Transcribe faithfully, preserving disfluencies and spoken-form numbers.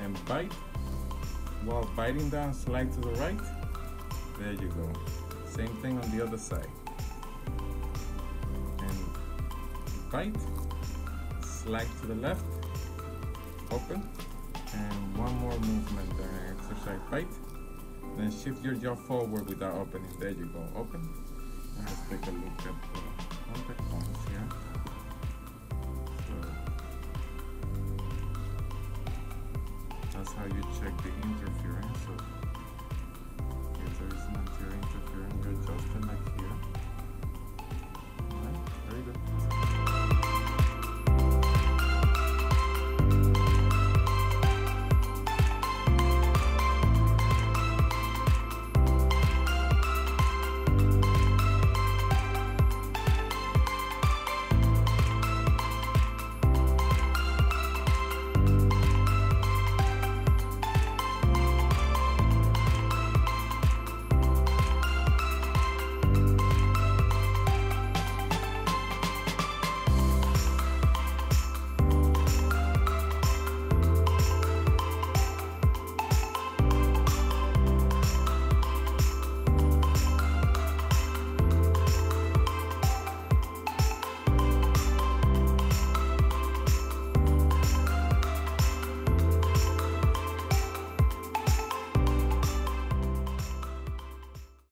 and bite while biting down, slide to the right. There you go. Same thing on the other side. And bite, slide to the left, open, and one more movement there. Exercise bite, then shift your jaw forward without opening. There you go, open. And let's take a look at the contact points here. So that's how you check the interference. So if there is not your interference, you adjust them like here. All right, very good.